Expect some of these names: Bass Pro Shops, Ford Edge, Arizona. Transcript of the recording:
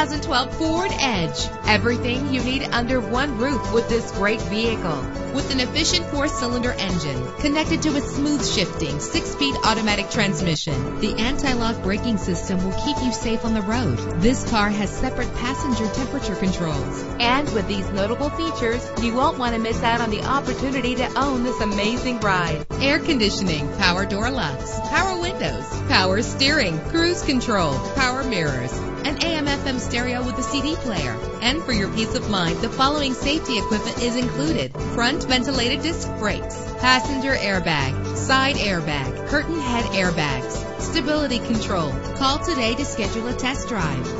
2012 Ford Edge. Everything you need under one roof with this great vehicle. With an efficient 4-cylinder engine connected to a smooth shifting 6-speed automatic transmission, the anti-lock braking system will keep you safe on the road. This car has separate passenger temperature controls. And with these notable features, you won't want to miss out on the opportunity to own this amazing ride. Air conditioning, power door locks, power windows, power steering, cruise control, power mirrors, an AM/FM stereo with a CD player. And for your peace of mind, the following safety equipment is included: front ventilated disc brakes, passenger airbag, side airbag, curtain head airbags, stability control. Call today to schedule a test drive.